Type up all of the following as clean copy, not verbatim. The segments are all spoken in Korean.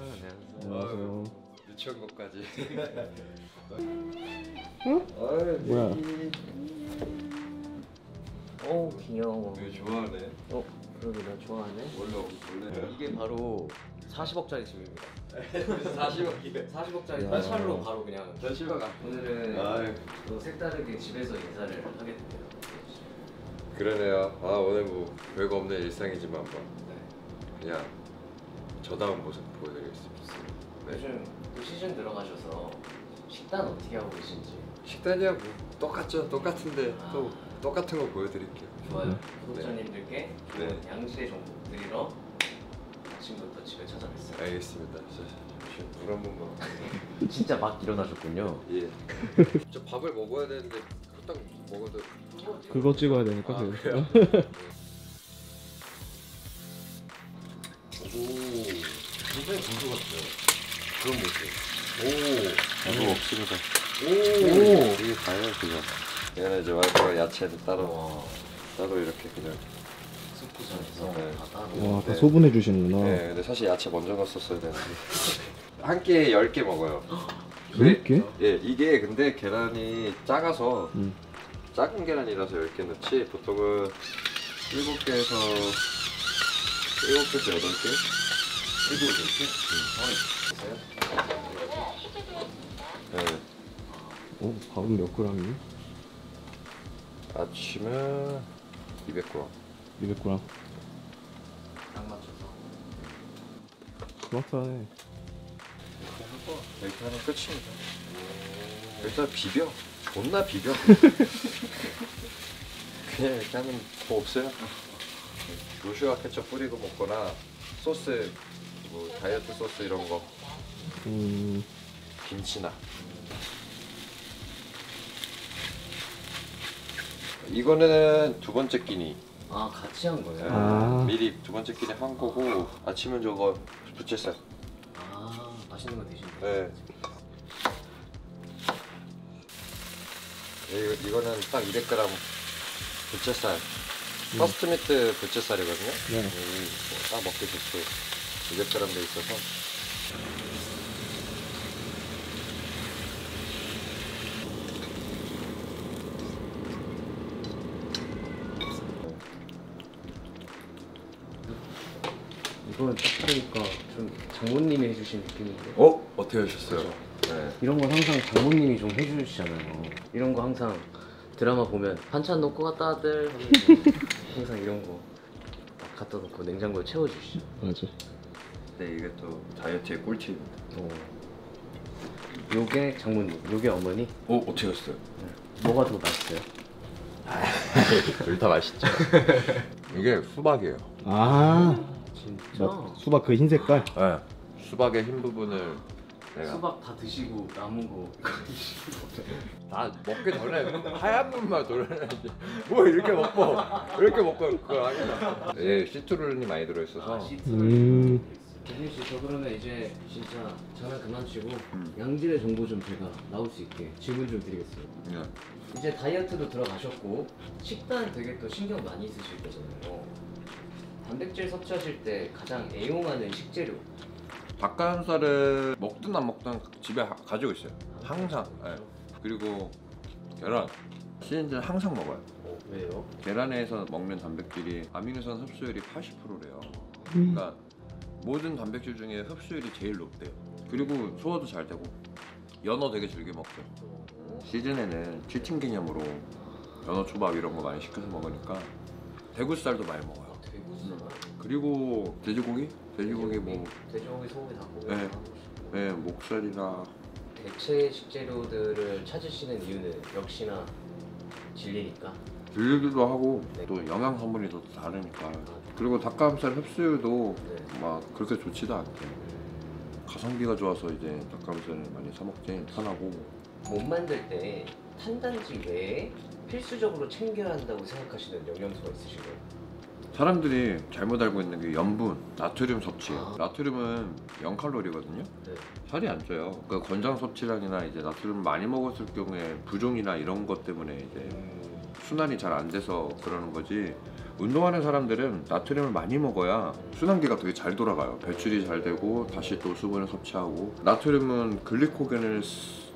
안녕하세요. 유치원 것까지. 응? 뭐야? 오 귀여워. 되게 좋아하네. 어 그러게 나 좋아하네. 원래 이게 바로 40억짜리 집입니다. 40억이래. 40억짜리 현찰로 바로 그냥. 현실박 오늘은 또 색다르게 집에서 인사를 하게 됩니다. 그러네요. 아 오늘 뭐 별거 없는 일상이지만 뭐 그냥 저다운 모습 보여드리겠습니다. 네. 요즘 또 시즌 들어가셔서 식단 어떻게 하고 계신지. 식단이야 뭐 똑같죠. 똑같은데 또 똑같은 거 보여드릴게요. 좋아요. 구독자님들께 좋은 양식의 정보 드리러 아침부터 집에 찾아뵙어요. 알겠습니다. 물 한 번만. 진짜 막 일어나셨군요. 예. 저 밥을 먹어야 되는데 딱 먹어도 그거 찍어야 되니까. 아, 그래요? 오 굉장히 고수 같아요. 그런 모습. 오 이거 먹습니다. 오 이게 다예요 그냥. 얘는 이제 와이프가 야채도 따로 이렇게 그냥 숙부전에서 와 다 소분해 주시는구나. 네 근데 사실 야채 먼저 넣었어야 되는데 한 끼에 10개 먹어요. 10개? 예 이게 근데 계란이 작아서 작은 계란이라서 10개 넣지 보통은 7개에서 8개? 7, 8개? 네. 어? 밥은 몇 그램이에요? 아침에 200g. 200g? 딱 맞춰서 스마트하네. 이렇게 하면 끝입니다. 일단 비벼. 존나 비벼. 그냥 이렇게 하면 뭐 없어요. 로슈가 케첩 뿌리고 먹거나 소스, 뭐 다이어트 소스 이런 거. 김치나. 이거는 두 번째 끼니. 아 같이 한 거예요? 아. 미리 두 번째 끼니 한 거고 아침은 저거 부채살. 맛있는 거 드시면 돼요. 네. 이거는 딱 200g 부채살. 퍼스트미트 부채살이거든요. 네. 딱 먹기 좋고 200g 돼 있어서. 이건 딱 보니까 좀 장모님이 해주신 느낌인데. 어? 어떻게 하셨어요? 네. 이런 건 항상 장모님이 좀 해주시잖아요. 이런 거 항상 드라마 보면 반찬 놓고 갔다 아들 항상 이런 거 막 갖다 놓고 냉장고에 채워주시죠. 맞아. 근데 이게 또 다이어트의 꿀팁입니다. 어. 요게 장모님, 요게 어머니. 어? 어떻게 하셨어요? 네. 뭐가 더 맛있어요? 둘 다 맛있죠. 이게 수박이에요. 아 진짜? 수박 그 흰 색깔? 네. 수박의 흰 부분을 내가 수박 다 드시고 남은 거 다 먹기 전에 하얀 분만 돌려놔야지. 뭐 이렇게 먹고 이렇게 먹고 그걸 하겠다. 예, 시트루이 많이 들어있어서. 아, 대진씨 저 그러면 이제 진짜 전화 그만 치고 양질의 정보 좀 제가 나올 수 있게 질문 좀 드리겠습니다. 네. 이제 다이어트도 들어가셨고 식단 되게 또 신경 많이 쓰실 거잖아요. 단백질 섭취하실 때 가장 애용하는 식재료? 닭가슴살을 먹든 안 먹든 집에 가지고 있어요. 항상. 네. 그리고 계란. 시즌제는 항상 먹어요. 어, 왜요? 계란에서 먹는 단백질이 아미노산 흡수율이 80%래요. 그러니까 모든 단백질 중에 흡수율이 제일 높대요. 그리고 소화도 잘 되고 연어 되게 즐겨 먹죠. 시즌에는 치팅 기념으로 연어 초밥 이런 거 많이 시켜서 먹으니까 대구살도 많이 먹어요. 그리고 돼지고기 뭐 돼지고기 소고기 닭고기. 네. 네, 목살이나 대체 식재료들을 찾으시는 이유는 역시나 질리니까 질리기도 하고 네. 또 영양 성분이 또 다르니까. 그리고 닭가슴살 흡수율도 네. 막 그렇게 좋지도 않대. 가성비가 좋아서 이제 닭가슴살을 많이 사 먹지. 편하고 몸 만들 때 탄단지 외에 필수적으로 챙겨야 한다고 생각하시는 영양소가 있으신가요? 사람들이 잘못 알고 있는 게 염분, 나트륨 섭취예요. 나트륨은 0칼로리거든요. 네. 살이 안 쪄요. 그러니까 권장 섭취량이나 이제 나트륨 많이 먹었을 경우에 부종이나 이런 것 때문에 이제 순환이 잘 안 돼서 그러는 거지. 운동하는 사람들은 나트륨을 많이 먹어야 순환기가 되게 잘 돌아가요. 배출이 잘 되고 다시 또 수분을 섭취하고, 나트륨은 글리코겐을,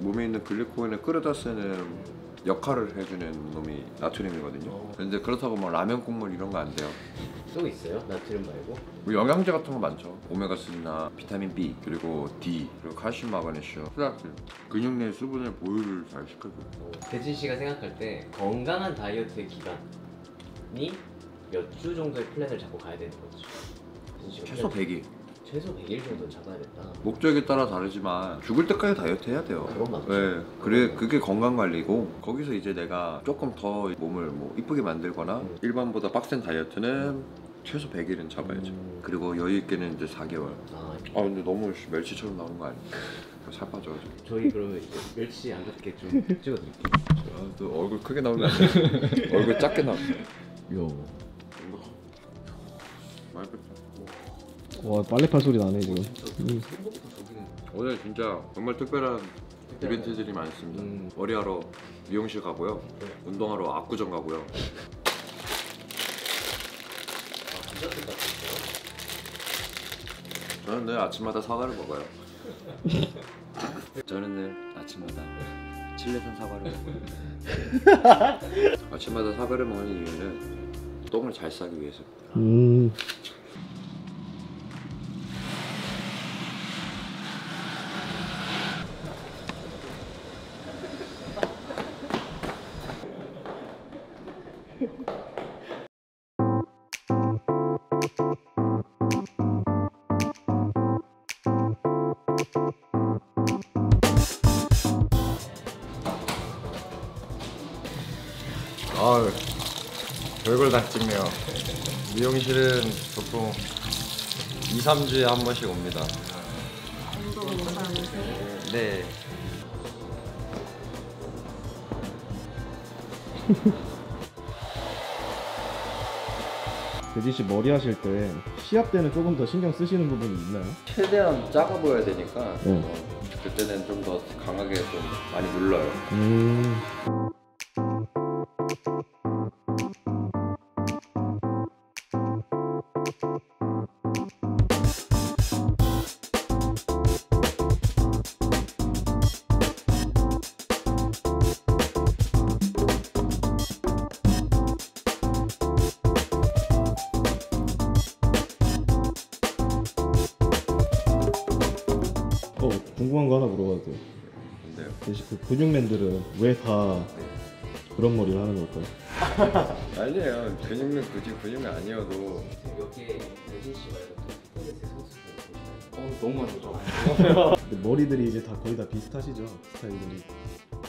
몸에 있는 글리코겐을 끌어다 쓰는 역할을 해주는 놈이 나트륨이거든요. 근데 그렇다고 막 라면 국물 이런 거 안 돼요. 또 있어요? 나트륨 말고? 뭐 영양제 같은 거 많죠. 오메가3나 비타민 B, 그리고 D, 그리고 칼슘, 마그네슘, 플라틴. 근육 내 수분의 보유를 잘 시켜줘요. 대진 씨가 생각할 때 건강한 다이어트의 기간이 몇 주 정도의 플랜을 잡고 가야 되는 거죠? 최소 100일. 최소 100일 정도는 잡아야겠다. 목적에 따라 다르지만 죽을 때까지 다이어트 해야 돼요. 그건 맞죠. 네. 그래, 그게 건강관리고, 거기서 이제 내가 조금 더 몸을 뭐 이쁘게 만들거나 일반보다 빡센 다이어트는 최소 100일은 잡아야죠. 그리고 여유 있게는 이제 4개월. 아 근데 너무 멸치처럼 나온 거 아니에요? 살 빠져가지고. 저희 그러면 멸치 안 같게 좀 찍어드릴게요. 아, 또 얼굴 크게 나오는 거 아니에요? 얼굴 작게 나오네. 귀여워. 많이 뺐다. 와, 빨래팔 소리 나네 지금. 오늘 진짜 정말 특별한 이벤트들이 많습니다. 머리하러 미용실 가고요, 운동하러 압구정 가고요. 저는 늘 아침마다 사과를 먹어요. 저는 늘 아침마다 칠레산 사과를 먹어요. 아침마다 사과를 먹는 이유는 똥을 잘 싸기 위해서. 아유, 별걸 다 찍네요. 미용실은 보통 2~3주에 한 번씩 옵니다. 네. 대진 씨 머리 하실 때 시합 때는 조금 더 신경 쓰시는 부분이 있나요? 최대한 작아 보여야 되니까 그때는 좀 더 강하게 좀 많이 눌러요. 궁금한 거 하나 물어봐도 돼요? 뭔데요? 그 근육맨들은 왜 다 그런 머리를 하는 걸까요? 아니에요. 근육맨 굳이 근육맨 아니어도. 여기에 대진 씨 말고 또 테니스 선수들 너무 많이 좋아요. 머리들이 이제 다 거의 다 비슷하시죠? 스타일들이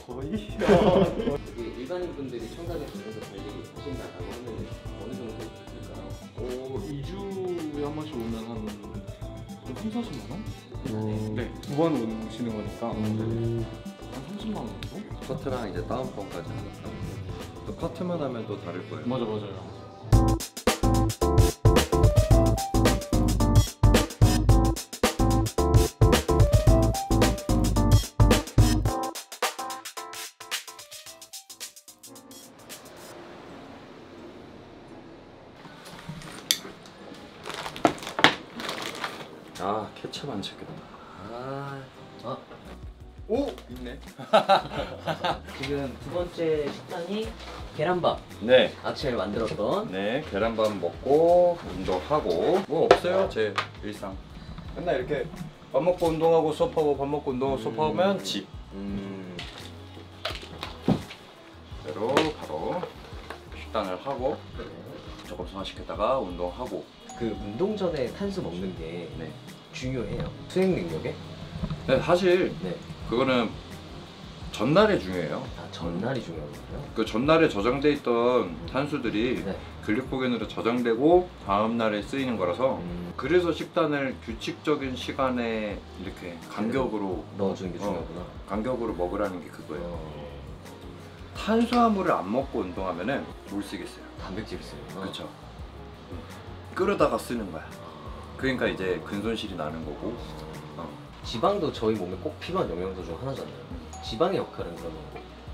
거의요. 이게 일반인 분들이 청각에 관해서 관리 하신다고 하면 어느 정도 될까요? 2주에 한 번씩 오면 한 30~40만 원? 네, 두 번 오시는 거니까 한 30만 원 정도? 커트랑 이제 다운펌까지 하니까 또 커트만 하면 또 다를 거예요. 맞아, 맞아요. 아, 케첩 안 찾겠다. 아, 어? 오! 있네. 지금 두 번째 식단이 계란밥. 네. 아침에 만들었던. 네, 계란밥 먹고 운동하고. 뭐 없어요? 제 일상. 맨날 이렇게 밥 먹고 운동하고 수업하고 밥 먹고 운동하고 수업하면 집. 그대로 바로 식단을 하고 조금 소화시켰다가 운동하고. 그 운동 전에 탄수 먹는 게 중요해요. 수행 능력에? 네, 사실 그거는 전날에 중요해요. 아, 전날이 중요하군요. 그 전날에 저장돼 있던 탄수들이 글리코겐으로 저장되고 다음 날에 쓰이는 거라서 그래서 식단을 규칙적인 시간에 이렇게 간격으로 넣어주는 게 중요하구나. 간격으로 먹으라는 게 그거예요. 탄수화물을 안 먹고 운동하면은 뭘 쓰겠어요? 단백질 쓰요. 그렇죠. 끌어다가 쓰는 거야. 그러니까 이제 근손실이 나는 거고. 지방도 저희 몸에 꼭 필요한 영양소 중 하나잖아요. 지방의 역할은 그러면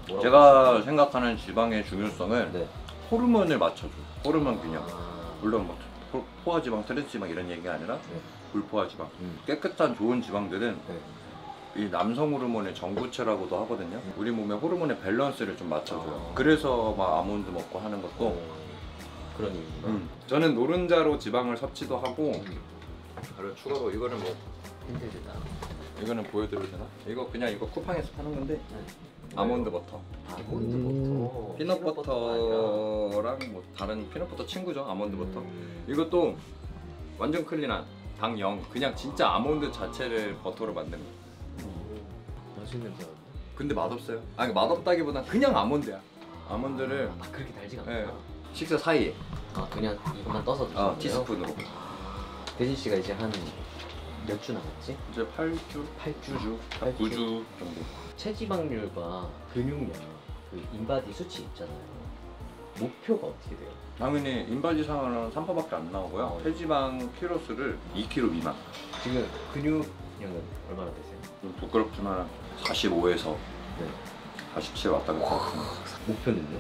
뭐라고? 제가 생각하는 지방의 중요성은 호르몬을 맞춰줘요. 호르몬 균형. 물론 막 포화지방, 트랜스지방 이런 얘기가 아니라 불포화지방. 깨끗한 좋은 지방들은 이 남성 호르몬의 전구체라고도 하거든요. 우리 몸의 호르몬의 밸런스를 좀 맞춰줘요. 그래서 막 아몬드 먹고 하는 것도 그런 이유인가요? 저는 노른자로 지방을 섭취도 하고 그리고 추가로 이거는 뭐 힘들다. 이거는 보여드려도 되나? 이거 그냥 이거 쿠팡에서 파는 건데 아몬드 버터. 아몬드 버터. 피넛버터랑 뭐 다른 피넛버터 친구죠. 아몬드 버터. 이것도 완전 클린한 당 0. 그냥 진짜 아몬드 자체를 버터로 만든 거. 맛있는 냄새. 근데 맛없어요. 아니 맛없다기보단 그냥 아몬드야. 아몬드를 그렇게 달지가 않아. 네. 식사 사이에. 그냥 이것만 떠서 드시는 거예요? 티스푼으로. 대진 씨가 이제 한 몇 주 남았지? 이제 8주? 8주주? 9주 정도. 체지방률과 근육량, 그 인바디 수치 있잖아요. 목표가 어떻게 돼요? 당연히 인바디 상황은 3%밖에 안 나오고요. 체지방 키로수를 2kg 미만. 지금 근육량은 얼마나 되세요? 부끄럽지만 45에서 47 왔다 갔다. 목표는요?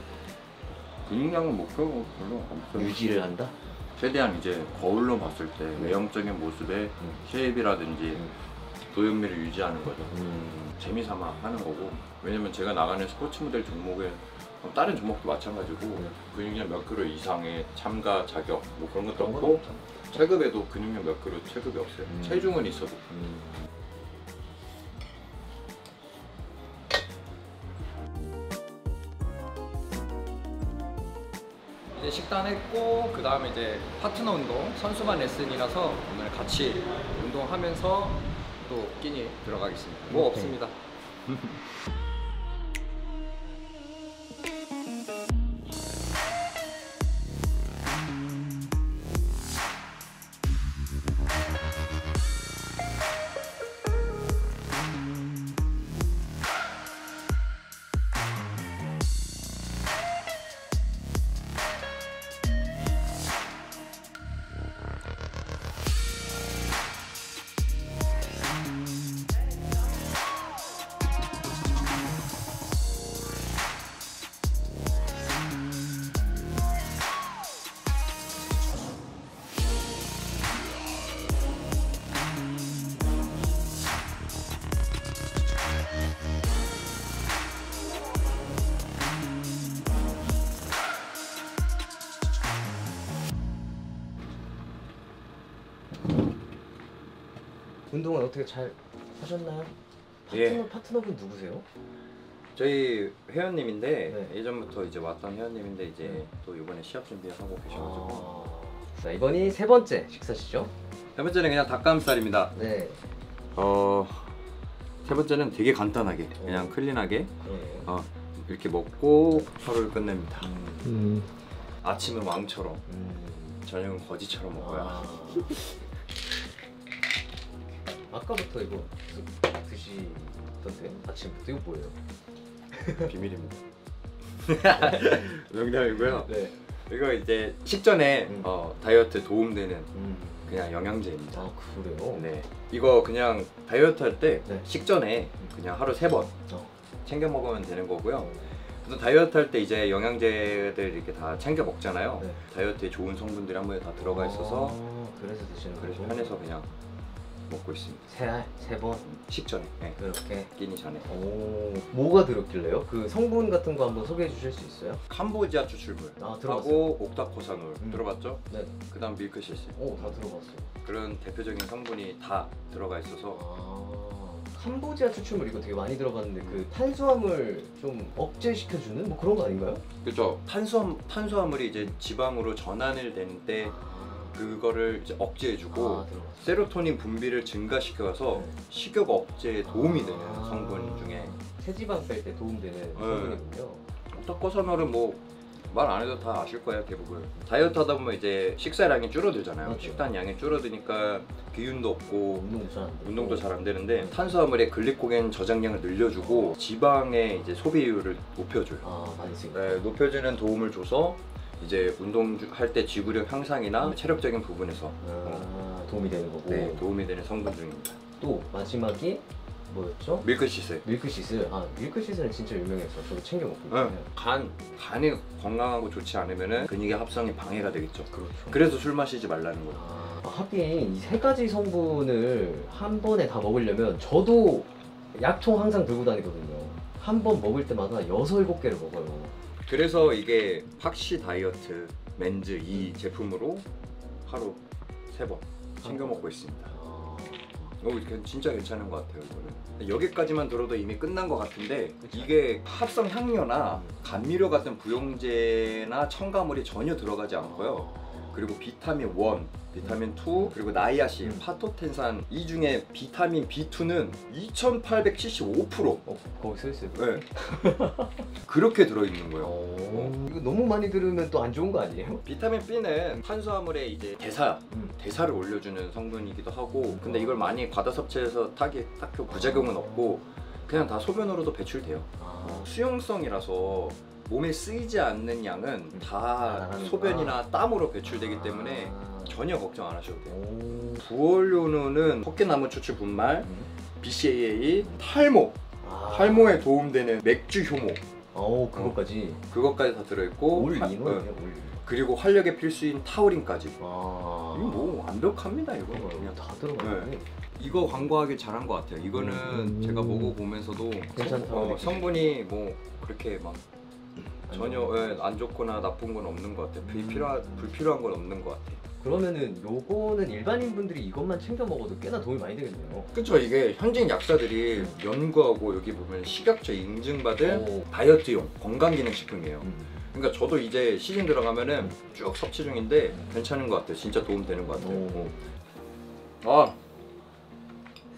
근육량은 목표가 별로 없어요. 유지를 한다? 최대한 이제 거울로 봤을 때 외형적인 모습의 쉐입이라든지 도현미를 유지하는 거죠. 재미삼아 하는 거고, 왜냐면 제가 나가는 스포츠 모델 종목에 다른 종목도 마찬가지고 근육량 몇 킬로 이상의 참가 자격 뭐 그런 것도 없고, 체급에도 근육량 몇 킬로 체급이 없어요. 체중은 있어도. 이제 식단했고, 그 다음에 이제 파트너 운동, 선수반 레슨이라서 오늘 같이 운동하면서 또 끼니 들어가겠습니다. 뭐 없습니다. 운동은 어떻게 잘 하셨나요? 파트너분 누구세요? 저희 회원님인데 예전부터 이제 왔던 회원님인데 이제 또 이번에 시합 준비하고 계셔가지고. 자, 이번이 세 번째 식사시죠? 세 번째는 그냥 닭가슴살입니다. 네. 세 번째는 되게 간단하게 그냥 클린하게 이렇게 먹고 하루를 끝냅니다. 아침은 왕처럼 저녁은 거지처럼 먹어요. 아까부터 이거 드시던데 아침부터. 이거 뭐예요? 비밀입니다. 농담이고요. 네. 이거 이제 식전에 다이어트 도움되는 그냥 영양제입니다. 아, 그래요? 네. 이거 그냥 다이어트 할 때 식전에 그냥 하루 3번 챙겨 먹으면 되는 거고요. 그래서 다이어트 할 때 이제 영양제들 이렇게 다 챙겨 먹잖아요. 다이어트에 좋은 성분들이 한 번에 다 들어가 있어서 그래서 드시는 거예요? 그래서 편해서 그냥 먹고 있습니다. 세 번? 식전에. 네. 그렇게? 끼니 전에. 오, 뭐가 들었길래요? 그 성분 같은 거 한번 소개해 주실 수 있어요? 캄보지아 추출물. 아, 들어봤어요. 하고 옥타코사놀. 들어봤죠? 네. 그 다음 밀크씨슬. 오, 다 들어봤어요. 그런 대표적인 성분이 다 들어가 있어서. 캄보지아 추출물 이거 되게 많이 들어봤는데 그 탄수화물 좀 억제시켜주는 뭐 그런 거 아닌가요? 그렇죠. 탄수화물이 이제 지방으로 전환을 되는 때 그거를 이제 억제해주고 세로토닌 분비를 증가시켜서 식욕 억제에 도움이 되는 성분 중에 체지방 뺄 때 도움되는 성분이군요. 옥타코사놀은 뭐 말 안 해도 다 아실 거예요. 대부분 다이어트 하다 보면 이제 식사량이 줄어들잖아요. 식단 양이 줄어드니까 기운도 없고 운동도 잘 안 되는데 탄수화물의 글리코겐 저장량을 늘려주고 지방의 이제 소비율을 높여줘요. 높여주는 도움을 줘서 이제 운동할 때 지구력 향상이나 체력적인 부분에서 도움이 되는 거고. 네, 도움이 되는 성분 중입니다. 또 마지막이 뭐였죠? 밀크씨슬. 밀크씨슬. 아, 밀크씨슬은 진짜 유명해서 저도 챙겨 먹고 있어요. 네. 간이 건강하고 좋지 않으면은 근육의 합성이 방해가 되겠죠. 그렇죠. 그래서 술 마시지 말라는 거예요. 하긴 이 세 가지 성분을 한 번에 다 먹으려면, 저도 약통 항상 들고 다니거든요. 한 번 먹을 때마다 6~7개를 먹어요. 그래서 이게 팍시 다이어트 맨즈 이 제품으로 하루 3번 챙겨 먹고 있습니다. 진짜 괜찮은 것 같아요. 이거는 여기까지만 들어도 이미 끝난 것 같은데, 이게 합성 향료나 감미료 같은 부용제나 첨가물이 전혀 들어가지 않고요. 그리고 비타민 1, 비타민 2, 그리고 나이아신, 파토텐산, 이 중에 비타민 B2는 2875% 거기 써있어요. 네. 그렇게 들어있는 거예요. 이거 너무 많이 들으면 또 안 좋은 거 아니에요? 비타민 B는 탄수화물의 이제 대사를 올려주는 성분이기도 하고, 근데 이걸 많이 과다 섭취해서 딱히 부작용은 없고 그냥 다 소변으로도 배출돼요. 수용성이라서 몸에 쓰이지 않는 양은 다 소변이나 땀으로 배출되기 때문에 전혀 걱정 안 하셔도 돼요. 부원료는 헛개나무 추출 분말, BCAA, 탈모에 도움되는 맥주 효모, 그것까지 다 들어있고, 그리고 활력의 필수인 타우린까지. 이거 뭐 완벽합니다. 이거 그냥 다 들어가요. 네. 이거 광고하기 잘한 것 같아요. 이거는 제가 보고 보면서도 성분이 뭐 그렇게 막 전혀 안 좋거나 나쁜 건 없는 것 같아요. 불필요한 건 없는 것 같아요. 그러면은 요거는 일반인 분들이 이것만 챙겨 먹어도 꽤나 도움이 많이 되겠네요. 그쵸. 이게 현지 약사들이 연구하고, 여기 보면 식약처 인증받은 다이어트용 건강기능식품이에요. 그러니까 저도 이제 시즌 들어가면은 쭉 섭취 중인데 괜찮은 것 같아요. 진짜 도움 되는 것 같아요. 아,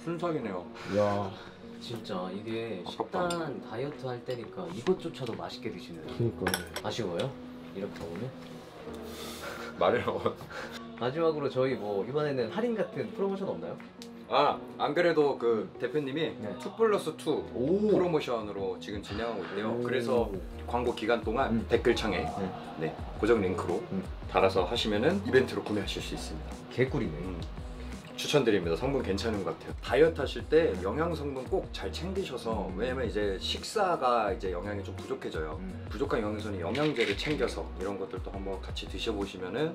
순삭이네요. 이야. 진짜 이게 식단 다이어트 할 때니까 이것조차도 맛있게 드시네요. 그러니까요. 아쉬워요? 이렇게 먹으면? 말해요. 마지막으로 저희 뭐 이번에는 할인 같은 프로모션 없나요? 안 그래도 그 대표님이 2+2 프로모션으로 지금 진행하고 있대요. 그래서 광고 기간 동안 댓글창에 고정 링크로 달아서 하시면은 이벤트로 구매하실 수 있습니다. 개꿀이네. 추천드립니다. 성분 괜찮은 것 같아요. 다이어트 하실 때 영양 성분 꼭 잘 챙기셔서, 왜냐면 이제 식사가 이제 영양이 좀 부족해져요. 부족한 영양소는 영양제를 챙겨서 이런 것들도 한번 같이 드셔보시면은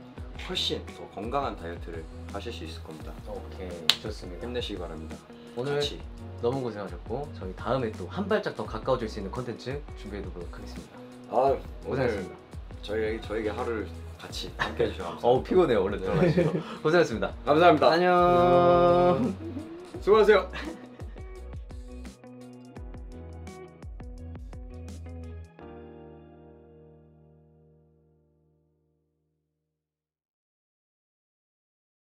훨씬 더 건강한 다이어트를 하실 수 있을 겁니다. 오케이, 좋습니다. 힘내시기 바랍니다. 오늘 같이. 너무 고생하셨고, 저희 다음에 또 한 발짝 더 가까워질 수 있는 콘텐츠 준비해보도록 하겠습니다. 고생하셨습니다. 저에게 하루를 같이 함께 해주셔서 감사합니다. 피곤해요. 얼른 들어가시죠. 고생하셨습니다. 감사합니다. 안녕. 수고하세요.